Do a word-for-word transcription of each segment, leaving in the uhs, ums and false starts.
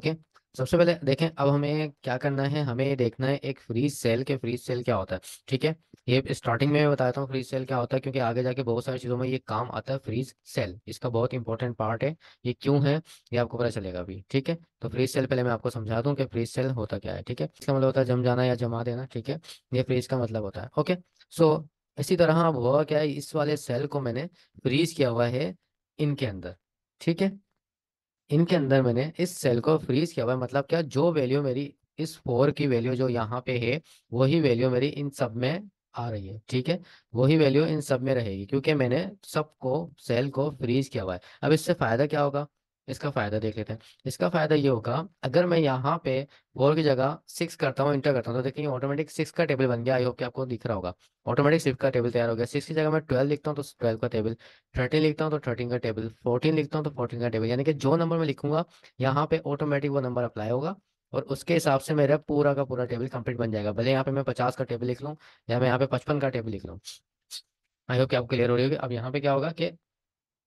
Okay, सबसे पहले देखें अब हमें क्या करना है, हमें देखना है एक फ्रीज सेल के फ्रीज सेल क्या होता है। ठीक है, ये स्टार्टिंग में मैं बताता हूँ फ्रीज सेल क्या होता है, क्योंकि आगे जाके बहुत सारी चीज़ों में ये काम आता है। फ्रीज सेल इसका बहुत इंपॉर्टेंट पार्ट है, ये क्यों है ये आपको पता चलेगा अभी। ठीक है, तो फ्रीज सेल पहले मैं आपको समझा दूँ कि फ्रीज सेल होता क्या है। ठीक है, इसका मतलब होता है जम जाना या जमा देना। ठीक है, ये फ्रीज का मतलब होता है। ओके, सो इसी तरह अब हुआ क्या है, इस वाले सेल को मैंने फ्रीज किया हुआ है इनके अंदर। ठीक है, इनके अंदर मैंने इस सेल को फ्रीज किया हुआ है, मतलब क्या, जो वैल्यू मेरी इस फोर की वैल्यू जो यहाँ पे है वही वैल्यू मेरी इन सब में आ रही है। ठीक है, वही वैल्यू इन सब में रहेगी क्योंकि मैंने सबको सेल को फ्रीज किया हुआ है। अब इससे फायदा क्या होगा, इसका फायदा देख लेते हैं। इसका फायदा ये होगा, अगर मैं यहाँ पे फोर की जगह सिक्स करता हूँ, इंटर करता हूँ, तो देखिए ऑटोमेटिक सिक्स का टेबल बन गया। आई होप कि आपको दिख रहा होगा, ऑटोमेटिक सिक्स का टेबल तैयार हो गया। सिक्स की जगह मैं ट्वेल्व लिखता हूँ तो ट्वेल्व का टेबल, थर्टीन लिखता हूँ तो थर्टीन का टेबल, फोर्टीन लिखता हूँ तो फोर्टीन का टेबल, यानी कि जो नंबर मैं लिखूंगा यहाँ पे ऑटोमेटिक वो नंबर अप्लाई होगा और उसके हिसाब से मेरा पूरा का पूरा टेबल कंप्लीट बन जाएगा। भले यहाँ पे मैं पचास का टेबल लिख लूँ या मैं यहाँ पे पचपन का टेबल लिख लूँ। आई होप कि आपको क्लियर हो रही होगी। अब यहाँ पे क्या होगा कि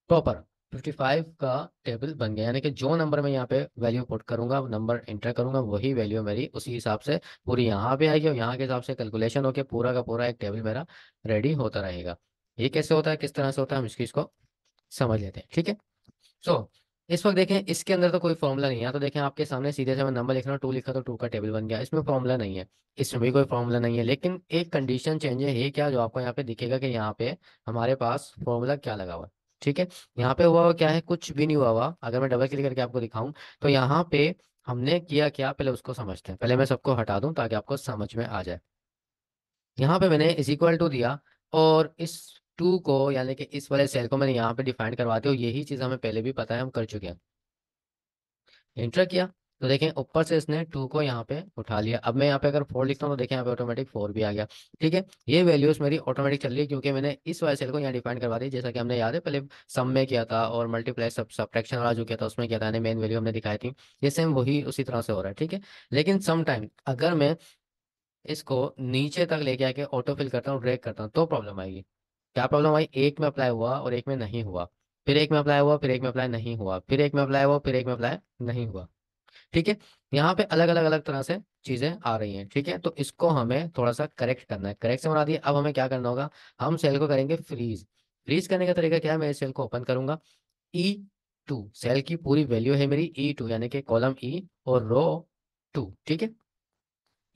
प्रॉपर पचपन का टेबल बन गया, यानी कि जो नंबर मैं यहाँ पे वैल्यू पुट करूंगा, नंबर इंटर करूंगा, वही वैल्यू मेरी उसी हिसाब से पूरी यहाँ पे आएगी और यहाँ के हिसाब से कैलकुलेशन होकर पूरा का पूरा एक टेबल मेरा रेडी होता रहेगा। ये कैसे होता है, किस तरह से होता है, हम इस चीज को समझ लेते हैं। ठीक है, सो so, इस वक्त देखें इसके अंदर तो कोई फॉर्मुला नहीं है। तो देखें आपके सामने सीधे से मैं नंबर लिख रहा हूँ, टू लिखा तो टू का टेबल बन गया। इसमें फॉर्मुला नहीं है, इसमें भी कोई फॉर्मुला नहीं है, लेकिन एक कंडीशन चेंज है क्या, जो आपको यहाँ पे दिखेगा कि यहाँ पे हमारे पास फॉर्मूला क्या लगा हुआ है। ठीक है, यहाँ पे हुआ क्या है, कुछ भी नहीं हुआ हुआ। अगर मैं डबल क्लिक करके आपको दिखाऊं तो यहाँ पे हमने किया क्या, पहले उसको समझते हैं। पहले मैं सबको हटा दूं ताकि आपको समझ में आ जाए। यहाँ पे मैंने इज इक्वल टू दिया और इस टू को यानी कि इस वाले सेल को मैंने यहाँ पे डिफाइन करवा दिया। यही चीज हमें पहले भी पता है, हम कर चुके हैं। एंटर किया तो देखें ऊपर से इसने टू को यहाँ पे उठा लिया। अब मैं यहाँ पे अगर फोर लिखता हूँ तो देखें यहाँ पे ऑटोमेटिक फोर भी आ गया। ठीक है, ये वैल्यूज मेरी ऑटोमेटिक चल रही है क्योंकि मैंने इस वाले सेल को यहाँ डिफाइन करवा दी, जैसा कि हमने याद है पहले सम में किया था और मल्टीप्लाई सब सब्ट्रैक्शन वाला जो किया था उसमें किया था, मेन वैल्यू हमने दिखाई थी। ये सेम वही उसी तरह से हो रहा है। ठीक है, लेकिन समटाइम अगर मैं इसको नीचे तक लेके आके ऑटो फिल करता हूँ, ड्रैग करता हूँ, तो प्रॉब्लम आएगी। क्या प्रॉब्लम आई, एक में अप्लाई हुआ और एक में नहीं हुआ, फिर एक में अप्लाई हुआ, फिर एक में अप्लाई नहीं हुआ, फिर एक में अप्लाई हुआ, फिर एक में अप्लाई नहीं हुआ। ठीक है, यहाँ पे अलग अलग अलग तरह से चीजें आ रही हैं। ठीक है, तो इसको हमें थोड़ा सा करेक्ट करना है। करेक्ट से बना दिए, अब हमें क्या करना होगा, हम सेल को करेंगे फ्रीज। फ्रीज करने का तरीका क्या है, मैं इस सेल को ओपन करूंगा, ई टू सेल की पूरी वैल्यू है मेरी ई टू, यानी कि कॉलम ई और रो टू। ठीक है,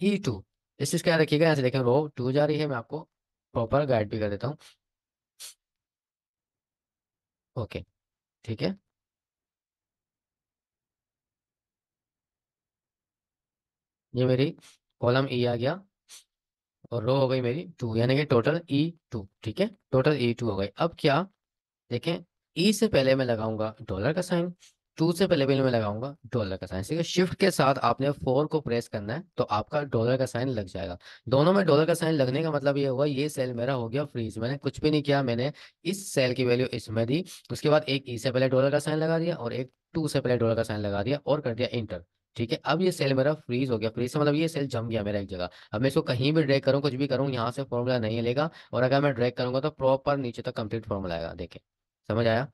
ई टू इस चीज का याद रखिएगा, यहाँ से देखें रो टू जा रही है। मैं आपको प्रॉपर गाइड भी कर देता हूँ। ओके, ठीक है, ये मेरी कॉलम ई आ गया और रो हो गई मेरी टू, यानी कि टोटल ई टू। ठीक है, टोटल ई टू हो गई। अब क्या देखें, ई से पहले मैं लगाऊंगा डॉलर का साइन, टू से पहले पहले मैं लगाऊंगा डॉलर का साइन। ठीक है, शिफ्ट के साथ आपने फोर को प्रेस करना है तो आपका डॉलर का साइन लग जाएगा। दोनों में डॉलर का साइन लगने का मतलब ये हुआ ये सेल मेरा हो गया फ्रीज। मैंने कुछ भी नहीं किया, मैंने इस सेल की वैल्यू इसमें दी, उसके बाद एक ई से पहले डॉलर का साइन लगा दिया और एक टू से पहले डॉलर का साइन लगा दिया और कर दिया इंटर। ठीक है, अब ये सेल मेरा फ्रीज हो गया। फ्रीज से मतलब ये सेल जम गया मेरा एक जगह। अब मैं इसको कहीं भी ड्रैग करूँ, कुछ भी करूँ, यहाँ से फॉर्मूला नहीं लेगा और अगर मैं ड्रैग करूंगा तो प्रॉपर नीचे तक कंप्लीट फॉर्मूला आएगा। देखें समझ आया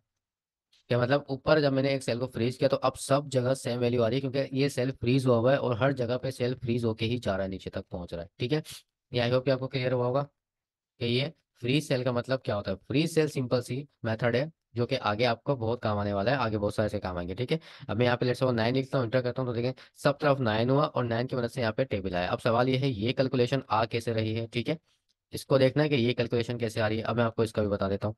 क्या मतलब, ऊपर जब मैंने एक सेल को फ्रीज किया तो अब सब जगह सेम वैल्यू आ रही है क्योंकि ये सेल फ्रीज हुआ हुआ है और हर जगह पे सेल फ्रीज होके ही जा रहा है, नीचे तक पहुंच रहा है। ठीक है, ये आई होप कि आपको क्लियर हुआ होगा कि ये फ्रीज सेल का मतलब क्या होता है। फ्रीज सेल सिंपल सी मेथड है जो कि आगे आपको बहुत काम आने वाला है, आगे बहुत सारे से काम आएंगे। ठीक है, अब मैं यहाँ पे लेट्स से नाइन लिखता हूँ, इंटर करता हूँ तो देखें सब तरफ नाइन हुआ और नाइन की मदद से यहाँ पे टेबल आया। अब सवाल ये है ये कैलकुलेशन आ कैसे रही है। ठीक है, इसको देखना है कि ये कैलकुलेशन कैसे आ रही है। अब मैं आपको इसका भी बता देता हूँ।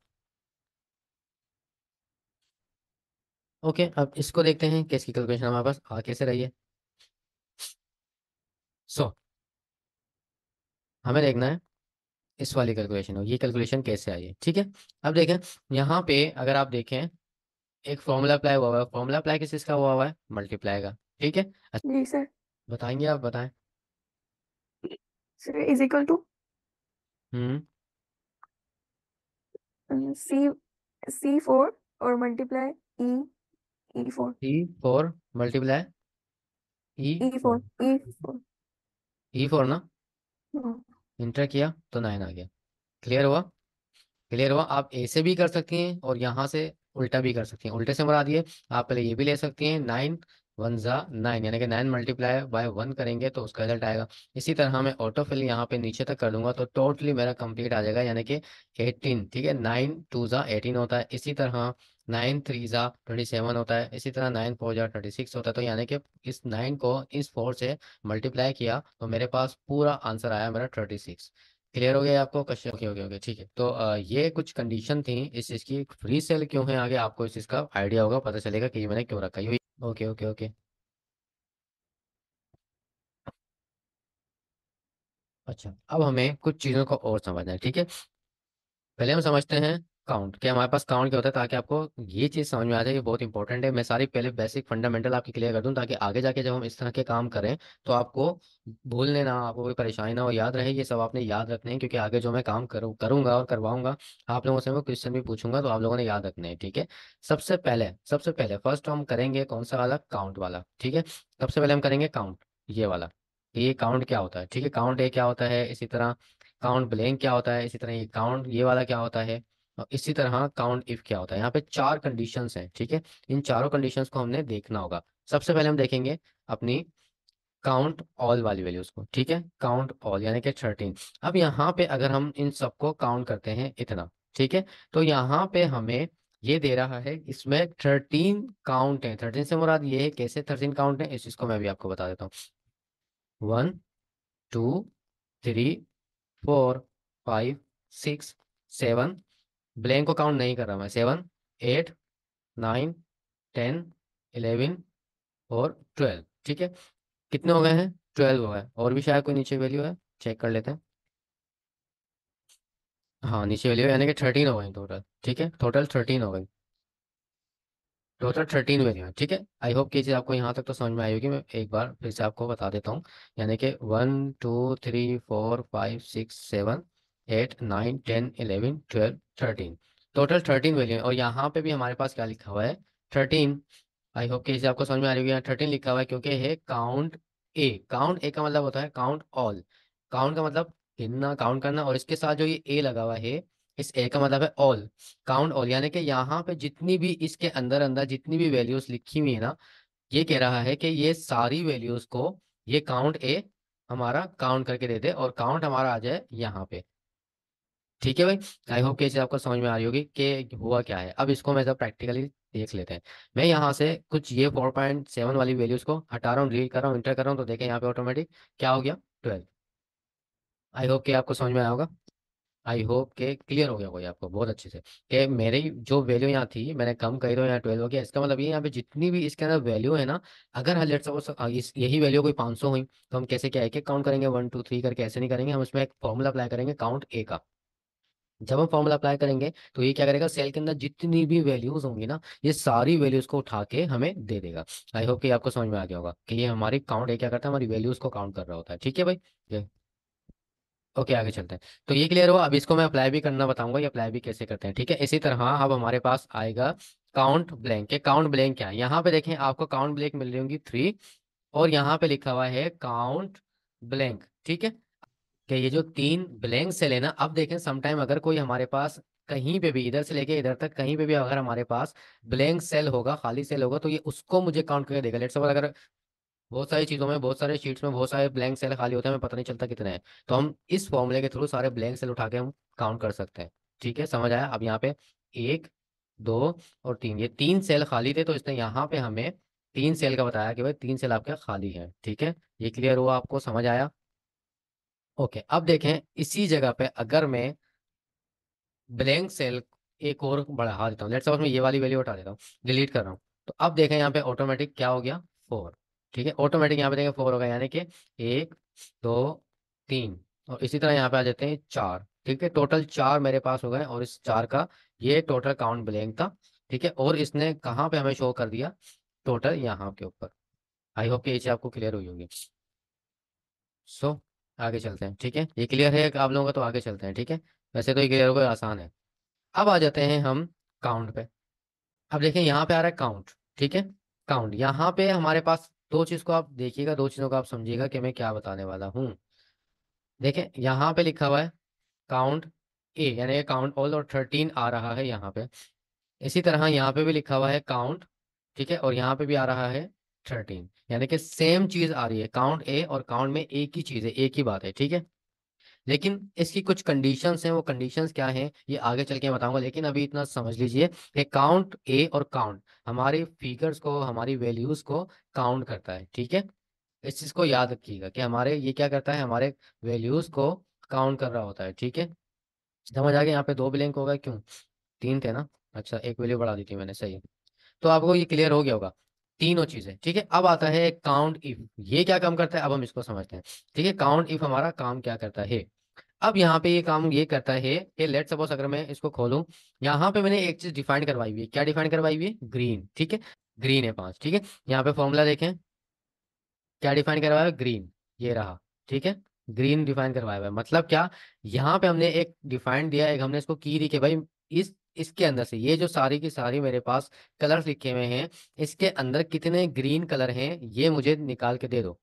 ओके, अब इसको देखते हैं कि इसकी कैलकुलेशन हमारे पास आ कैसे रही है। सो so, हमें देखना है इस वाली कैलकुलेशन हो, ये कैलकुलेशन कैसे आई है। ठीक है, अब देखें यहाँ पे अगर आप देखें एक फॉर्मूला अप्लाई हुआ हुआ है। फॉर्मूला अप्लाई किस इसका हुआ हुआ है, मल्टीप्लाई का। ठीक है, जी सर बताएंगे आप, बताएं sir. Is equal to hmm C C four और multiply E E four E four multiply E E four E four E four ना, इंटर किया तो नाइन आ गया। क्लियर हुआ, क्लियर हुआ। आप ऐसे भी कर सकती हैं और यहाँ से उल्टा भी कर सकती हैं। उल्टे से मरा दिए आप, पहले ये भी ले सकती हैं नाइन वन ज़ा नाइन, यानी कि नाइन मल्टीप्लाई बाय वन करेंगे तो उसका रिजल्ट आएगा। इसी तरह मैं ऑटो फिल यहाँ पे नीचे तक कर दूंगा तो टोटली मेरा कंप्लीट आ जाएगा, यानी कि एटीन। ठीक है, नाइन टू ज़ा एटीन होता है, इसी तरह नाइन थ्री ज़ा ट्वेंटी सेवन होता है, इसी तरह नाइन फोर ज़ा ट्वेंटी सिक्स होता है। तो यानी कि इस नाइन को इस फोर से मल्टीप्लाई किया तो मेरे पास पूरा आंसर आया मेरा ट्वेंटी सिक्स। क्लियर हो गया आपको क्वेश्चन? ओके ओके ओके ठीक है। तो आ, ये कुछ कंडीशन थी इस चीज़ की, फ्री सेल क्यों है आगे आपको इस चीज़ का आइडिया होगा, पता चलेगा कि मैंने क्यों रखा है। ओके ओके ओके अच्छा, अब हमें कुछ चीज़ों को और समझना है। ठीक है, पहले हम समझते हैं काउंट, क्या हमारे पास काउंट क्या होता है, ताकि आपको ये चीज़ समझ में आ जाए कि बहुत इंपॉर्टेंट है। मैं सारी पहले बेसिक फंडामेंटल आपकी क्लियर कर दूं ताकि आगे जाके जब हम इस तरह के काम करें तो आपको भूलने ना, आपको कोई परेशानी ना हो, याद रहे। ये सब आपने याद रखने हैं क्योंकि आगे जो मैं काम करूँ करूँगा और करवाऊंगा आप लोगों से, मैं क्वेश्चन भी पूछूंगा तो आप लोगों ने याद रखने हैं। ठीक है, सबसे पहले सबसे पहले फर्स्ट हम करेंगे कौन सा वाला, काउंट वाला। ठीक है, सबसे पहले हम करेंगे काउंट, ये वाला, ये काउंट क्या होता है। ठीक है, काउंट ए क्या होता है, इसी तरह काउंट ब्लैंक क्या होता है, इसी तरह ये काउंट ये वाला क्या होता है, और इसी तरह काउंट इफ क्या होता है। यहाँ पे चार कंडीशंस हैं। ठीक है, इन चारों कंडीशंस को हमने देखना होगा। सबसे पहले हम देखेंगे अपनी काउंट ऑल वाली वैल्यूज को। ठीक है, काउंट ऑल यानी कि थर्टीन। अब यहाँ पे अगर हम इन सबको काउंट करते हैं इतना, ठीक है, तो यहाँ पे हमें ये दे रहा है इसमें थर्टीन काउंट है। थर्टीन से मुराद ये है, कैसे थर्टीन काउंट है इस चीज को मैं भी आपको बता देता हूँ। One two three four five six seven, blank को काउंट नहीं कर रहा मैं, seven eight nine ten eleven और ट्वेल्व। ठीक है, कितने हो गए हैं, ट्वेल्व हो गए। और भी शायद कोई नीचे वैल्यू है, चेक कर लेते हैं। हाँ, नीचे वैल्यू यानी कि थर्टीन हो गई टोटल। ठीक है, टोटल थर्टीन हो गई, टोटल थर्टीन वैल्यू है। ठीक है, आई होप कि चीज़ आपको यहाँ तक तो समझ में आई होगी। मैं एक बार फिर से आपको बता देता हूँ, यानी कि one two three four five six seven eight nine ten eleven twelve thirteen, total thirteen value. और यहाँ पे भी हमारे पास क्या लिखा हुआ है, थर्टीन। आई होप कि इसे आपको समझ में आ रही होगी। थर्टीन लिखा हुआ है क्योंकि है काउंट ए। काउंट ए का मतलब होता है काउंट ऑल। काउंट का मतलब गिनना, काउंट करना, और इसके साथ जो ये ए लगा हुआ है इस ए का मतलब है ऑल, काउंट ऑल। यानी कि यहाँ पे जितनी भी इसके अंदर अंदर जितनी भी वैल्यूज लिखी हुई है ना, ये कह रहा है कि ये सारी वैल्यूज को ये काउंट ए हमारा काउंट करके दे दे और काउंट हमारा आ जाए यहाँ पे। ठीक है भाई, आई होप कि इसे आपको समझ में आ रही होगी कि हुआ क्या है। अब इसको मैं सब प्रैक्टिकली देख लेते हैं। मैं यहाँ से कुछ ये फोर पॉइंट सेवन वाली वैल्यूज को हटा रहा हूँ, डिलीट कर रहा हूँ, इंटर कर रहा हूँ, तो देखें यहाँ पे ऑटोमेटिक क्या हो गया, ट्वेल्व। आई होप कि आपको समझ में आया होगा, आई होप के क्लियर हो गया होगा आपको बहुत अच्छे से कि मेरी जो वैल्यू यहाँ थी मैंने कम कही तो यहाँ ट्वेल्व हो गया। इसका मतलब ये यहाँ पे जितनी भी इसके अंदर वैल्यू है ना, अगर हर लेट सपोज यही वैल्यू कोई पाँच सौ हुई तो हम कैसे क्या है कि काउंट करेंगे, वन टू थ्री करके, ऐसे नहीं करेंगे। हम उसमें एक फॉर्मूला अप्लाई करेंगे काउंट ए का। जब हम फॉर्मूला अप्लाई करेंगे तो ये क्या करेगा, सेल के अंदर जितनी भी वैल्यूज होंगी ना, ये सारी वैल्यूज को उठा के हमें दे देगा। आई होप कि आपको समझ में आ गया होगा कि ये हमारी काउंट है क्या करता है, हमारी वैल्यूज को काउंट कर रहा होता है। ठीक है भाई, ये ओके आगे चलते हैं। तो ये क्लियर हुआ। अब इसको मैं अप्लाई भी करना बताऊंगा, ये अप्लाई भी कैसे करते हैं। ठीक है, इसी तरह अब हमारे पास आएगा काउंट ब्लैंक। काउंट ब्लैंक क्या है, यहाँ पे देखें आपको काउंट ब्लैंक मिल रही होंगी थ्री, और यहाँ पे लिखा हुआ है काउंट ब्लैंक। ठीक है, कि ये जो तीन ब्लैंक से लेना। अब देखें समटाइम अगर कोई हमारे पास कहीं पे भी इधर से लेके इधर तक कहीं पे भी अगर हमारे पास ब्लैंक सेल होगा, खाली सेल होगा, तो ये उसको मुझे काउंट करके देगा। लेट्स सपोज अगर बहुत सारी चीज़ों में, बहुत सारे शीट्स में बहुत सारे ब्लैंक सेल खाली होते हैं, हमें पता नहीं चलता कितने हैं, तो हम इस फॉर्मूले के थ्रू सारे ब्लैंक सेल उठा के हम काउंट कर सकते हैं। ठीक है, समझ आया। अब यहाँ पे एक दो और तीन, ये तीन सेल खाली थे, तो इसने यहाँ पे हमें तीन सेल का बताया कि भाई तीन सेल आपके खाली है। ठीक है, ये क्लियर हुआ, आपको समझ आया। ओके okay, अब देखें इसी जगह पे अगर मैं ब्लैंक सेल एक और बढ़ा देता हूँ, लेट्स सपोज मैं ये वाली वैल्यू उठा देता हूँ, डिलीट कर रहा हूँ, तो अब देखें यहाँ पे ऑटोमेटिक क्या हो गया, फोर। ठीक है, ऑटोमेटिक यहाँ पे देखें फोर हो गया, यानी कि एक दो तीन, और इसी तरह यहाँ पे आ जाते हैं चार। ठीक है, टोटल चार मेरे पास हो गए, और इस चार का ये टोटल काउंट ब्लैंक था। ठीक है, और इसने कहाँ पे हमें शो कर दिया, टोटल यहाँ के ऊपर। आई होप कि ये चीज़ आपको क्लियर हुई होगी। सो so, आगे चलते हैं। ठीक है, ये क्लियर है आप लोगों का, तो आगे चलते हैं। ठीक है, वैसे तो ये क्लियर होगा, आसान है। अब आ जाते हैं हम काउंट पे। अब देखें यहाँ पे आ रहा है काउंट। ठीक है, काउंट यहाँ पे हमारे पास दो चीज को आप देखिएगा, दो चीजों को आप समझिएगा कि मैं क्या बताने वाला हूँ। देखें यहाँ पे लिखा हुआ है काउंट ए, यानी काउंट ऑल, और थर्टीन आ रहा है यहाँ पे। इसी तरह यहाँ पे भी लिखा हुआ है काउंट। ठीक है, और यहाँ पे भी आ रहा है थर्टीन, यानी कि सेम चीज आ रही है काउंट ए और काउंट में एक ही चीज है, एक ही बात है, ठीक है। लेकिन इसकी कुछ कंडीशंस हैं, वो कंडीशंस क्या हैं ये आगे चल के बताऊंगा, लेकिन अभी इतना समझ लीजिए कि काउंट ए और काउंट हमारी फिगर्स को, हमारी वैल्यूज को काउंट करता है, ठीक है। इस चीज को याद रखिएगा कि हमारे ये क्या करता है, हमारे वैल्यूज को काउंट कर रहा होता है, ठीक है। समझ आ गया, यहाँ पे दो ब्लैंक होगा क्यों, तीन थे ना, अच्छा एक वैल्यू बढ़ा दी थी मैंने, सही है। तो आपको ये क्लियर हो गया होगा तीनों चीजें, ठीक है। अब आता है काउंट इफ, ये क्या काम करता है अब हम इसको समझते हैं, ठीक है। काउंट इफ हमारा काम क्या करता है, अब यहाँ पे ये काम ये करता है कि लेट सपोज अगर मैं इसको खोलूं, यहाँ पे मैंने एक चीज डिफाइन करवाई हुई है, क्या डिफाइन करवाई हुई है, ग्रीन, ठीक है, ग्रीन है पांच, ठीक है। यहाँ पे फॉर्मूला देखें क्या डिफाइन करवाया हुआ है, ग्रीन, ये रहा, ठीक है, ग्रीन डिफाइन करवाया हुआ है। मतलब क्या, यहाँ पे हमने एक डिफाइन दिया, एक हमने इसको की दी कि भाई इस इसके अंदर से ये जो सारी की सारी मेरे पास कलर्स लिखे हुए हैं, इसके अंदर कितने ग्रीन कलर हैं ये मुझे निकाल के दे दो।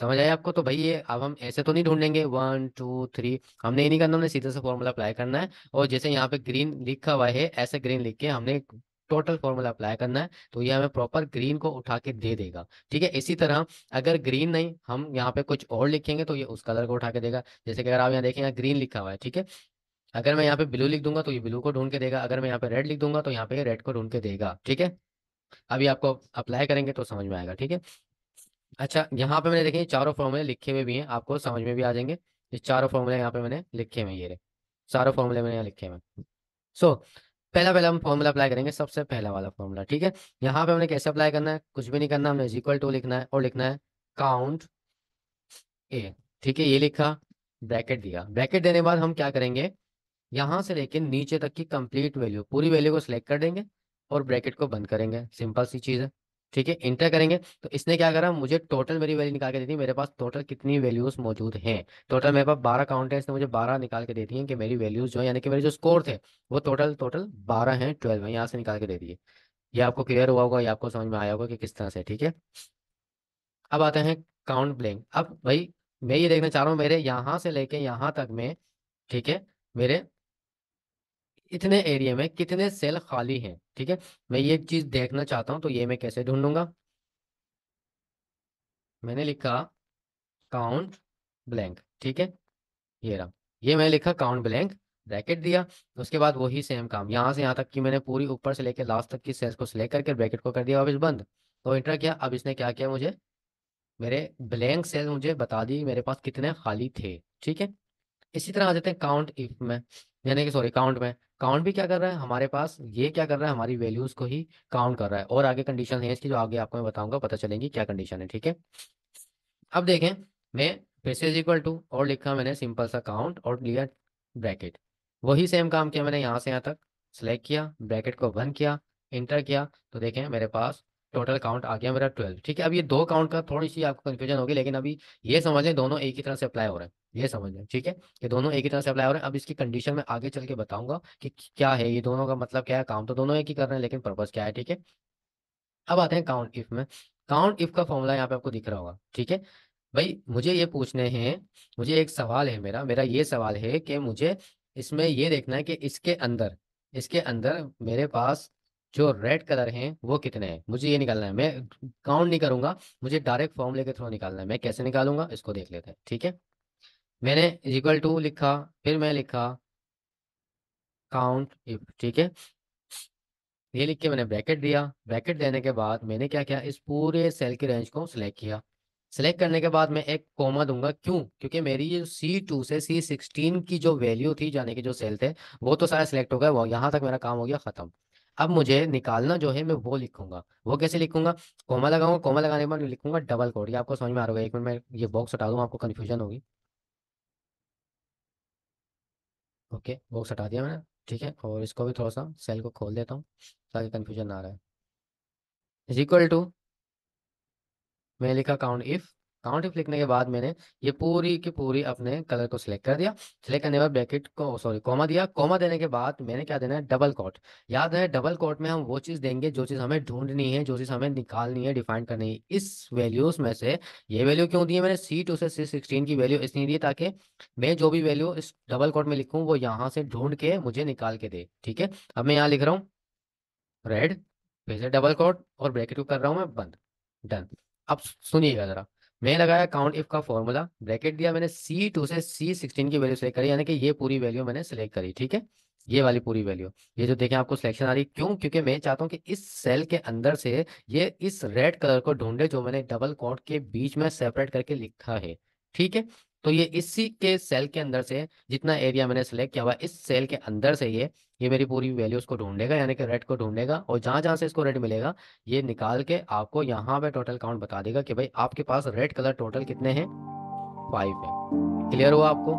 समझ आया आपको। तो भाई ये अब हम ऐसे तो नहीं ढूंढेंगे वन टू थ्री, हमने ये नहीं करना, हमने सीधे से फॉर्मूला अप्लाई करना है, और जैसे यहाँ पे ग्रीन लिखा हुआ है ऐसे ग्रीन लिख के हमने टोटल फॉर्मूला अप्लाई करना है, तो ये हमें प्रॉपर ग्रीन को उठा के दे देगा, ठीक है। इसी तरह अगर ग्रीन नहीं, हम यहाँ पे कुछ और लिखेंगे तो ये उस कलर को उठा के देगा। जैसे कि अगर आप यहाँ देखें यहाँ ग्रीन लिखा हुआ है, ठीक है, अगर मैं यहाँ पे ब्लू लिख दूंगा तो ये ब्लू को ढूंढ के देगा, अगर मैं यहाँ पे रेड लिख दूंगा तो यहाँ पे रेड को ढूंढ के देगा, ठीक है। अभी आपको अप्लाई करेंगे तो समझ में आएगा, ठीक है। अच्छा, यहाँ पे मैंने देखिए चारों फॉर्मूले लिखे हुए भी हैं, आपको समझ में भी आ जाएंगे, ये चारों फॉर्मूले यहाँ पे मैंने लिखे हुए, ये चारों फॉर्मूले मैंने यहाँ लिखे हुए। सो पहला पहला हम फॉर्मूला अप्लाई करेंगे, सबसे पहला वाला फॉर्मूला, ठीक है। यहाँ पे हमने कैसे अप्लाई करना है, कुछ भी नहीं करना, हमने इज इक्वल टू लिखना है और लिखना है काउंट ए, ठीक है, ये लिखा, ब्रैकेट दिया, ब्रैकेट देने के बाद हम क्या करेंगे, यहाँ से लेके नीचे तक की कंप्लीट वैल्यू, पूरी वैल्यू को सिलेक्ट कर देंगे और ब्रैकेट को बंद करेंगे, सिंपल सी चीज है, ठीक है। इंटर करेंगे तो इसने क्या करा, मुझे टोटल मेरी वैल्यू निकाल के देती है, मेरे पास टोटल कितनी वैल्यूज मौजूद हैं, टोटल मेरे पास बारह काउंट है, इसने मुझे बारह निकाल के देती है कि मेरी वैल्यूज जो है, यानी कि मेरे जो स्कोर थे वो टोटल टोटल बारह हैं, ट्वेल्व है, यहाँ से निकाल के दे दिए। ये आपको क्लियर हुआ होगा, ये आपको समझ में आया होगा कि किस तरह से, ठीक है। अब आते हैं काउंट ब्लैंक। अब भाई मैं ये देखना चाह रहा हूँ मेरे यहाँ से लेके यहाँ तक में, ठीक है, मेरे इतने एरिया में कितने सेल खाली हैं, ठीक है, मैं ये चीज देखना चाहता हूं, तो ये मैं कैसे ढूंढूंगा, मैंने लिखा काउंट ब्लैंक, ठीक है, ये रहा, ये मैंने लिखा काउंट ब्लैंक, ब्रैकेट दिया, उसके बाद वही सेम काम यहां से यहां तक की मैंने पूरी ऊपर से लेकर लास्ट तक की सेल्स को सिलेक्ट करके ब्रैकेट को कर दिया वापस बंद, तो इंटर किया। अब इसने क्या किया, मुझे मेरे ब्लैंक सेल मुझे बता दी मेरे पास कितने खाली थे, ठीक है। इसी तरह आ जाते हैं काउंट इफ में, यानी कि सॉरी काउंट में, काउंट भी क्या कर रहा है हमारे पास, ये क्या कर रहा है हमारी वैल्यूज को ही काउंट कर रहा है, और आगे कंडीशन है इसकी जो आगे आपको मैं बताऊंगा, पता चलेंगी क्या कंडीशन है, ठीक है। अब देखें मैं फिर इक्वल टू और लिखा मैंने सिंपल सा काउंट और लिया ब्रैकेट, वही सेम काम किया मैंने, यहाँ से यहाँ तक सिलेक्ट किया, ब्रैकेट को बंद किया, इंटर किया, तो देखें मेरे पास टोटल काउंट आ गया मेरा ट्वेल्व, ठीक है। अब ये दो काउंट का थोड़ी सी आपको कंफ्यूजन होगी, लेकिन अभी ये समझ लें दोनों एक ही तरह से अप्लाई हो रहे हैं, ये समझ लें, ठीक है, ये दोनों एक ही तरह से अप्लाई हो रहे हैं। अब इसकी कंडीशन में आगे चल के बताऊंगा कि क्या है, ये दोनों का मतलब क्या है, काम तो दोनों एक ही कर रहे हैं लेकिन पर्पज क्या है, ठीक है। अब आते हैं काउंट इफ में, काउंट इफ का फॉर्मूला यहाँ पे आपको दिख रहा होगा, ठीक है। भाई मुझे ये पूछने हैं, मुझे एक सवाल है, मेरा मेरा ये सवाल है कि मुझे इसमें ये देखना है कि इसके अंदर इसके अंदर मेरे पास जो रेड कलर हैं वो कितने हैं, मुझे ये निकालना है, मैं काउंट नहीं करूंगा, मुझे डायरेक्ट फॉर्मूले के थ्रू निकालना है। मैं कैसे निकालूंगा इसको देख लेते हैं, ठीक है। मैंने इक्वल टू लिखा, फिर मैं लिखा काउंट इफ, ठीक है, ये लिख के मैंने ब्रैकेट दिया, ब्रैकेट देने के बाद मैंने क्या किया, इस पूरे सेल की रेंज को सिलेक्ट किया, सिलेक्ट करने के बाद मैं एक कोमा दूंगा, क्यों, क्योंकि मेरी ये सी टू से सी सिक्सटीन की जो वैल्यू थी, जाने के जो सेल थे वो तो सारा सिलेक्ट हो गया, वो यहाँ तक मेरा काम हो गया खत्म। अब मुझे निकालना जो है मैं वो लिखूंगा, वो कैसे लिखूंगा, कोमा लगाऊंगा, कोमा लगाने के बाद लिखूंगा डबल कोट, ये आपको समझ में आ रहा होगा। एक मिनट मैं ये बॉक्स हटा दूं, आपको कंफ्यूजन होगी। ओके, बॉक्स हटा दिया मैंने, ठीक है, और इसको भी थोड़ा सा सेल को खोल देता हूँ ताकि कंफ्यूजन ना रहे। इज इक्वल टू मैंने लिखा काउंट इफ, काउंट इफ लिखने के बाद मैंने ये पूरी की पूरी अपने कलर को सिलेक्ट कर दिया, सिलेक्ट करने के बाद ब्रैकेट को सॉरी कोमा दिया, कोमा देने के बाद मैंने क्या देना है, डबल कोट, याद है डबल कोट में हम वो चीज देंगे जो चीज हमें ढूंढनी है, जो चीज हमें निकालनी है, डिफाइन करनी है। इस वैल्यूज में से ये वैल्यू क्यों दी है मैंने, सी टू से सी सिक्सटीन की वैल्यू इसलिए दी ताकि मैं जो भी वैल्यू इस डबल कोट में लिखूँ वो यहाँ से ढूंढ के मुझे निकाल के दे, ठीक है। अब मैं यहाँ लिख रहा हूँ रेड, फिर से डबल कोट और ब्रैकेट को कर रहा हूँ मैं बंद, डन। अब सुनिएगा जरा, मैंने लगाया काउंट इफ का फॉर्मूला, ब्रैकेट दिया मैंने सी टू से सी सिक्सटीन की वैल्यू सेलेक्ट करी, यानी कि ये पूरी वैल्यू मैंने सेलेक्ट करी, ठीक है, ये वाली पूरी वैल्यू। ये जो देखें आपको सिलेक्शन आ रही, क्यों? क्योंकि मैं चाहता हूं कि इस सेल के अंदर से ये इस रेड कलर को ढूंढे जो मैंने डबल कोट के बीच में सेपरेट करके लिखा है, ठीक है। तो ये इसी के सेल के अंदर से जितना एरिया मैंने सेलेक्ट किया हुआ इस सेल के अंदर से ये ये मेरी पूरी वैल्यूज को ढूंढेगा, यानी कि रेड को ढूंढेगा, और जहां जहां से इसको रेड मिलेगा ये निकाल के आपको यहाँ पे टोटल काउंट बता देगा कि भाई आपके पास रेड कलर टोटल कितने हैं, फाइव है। क्लियर हुआ आपको?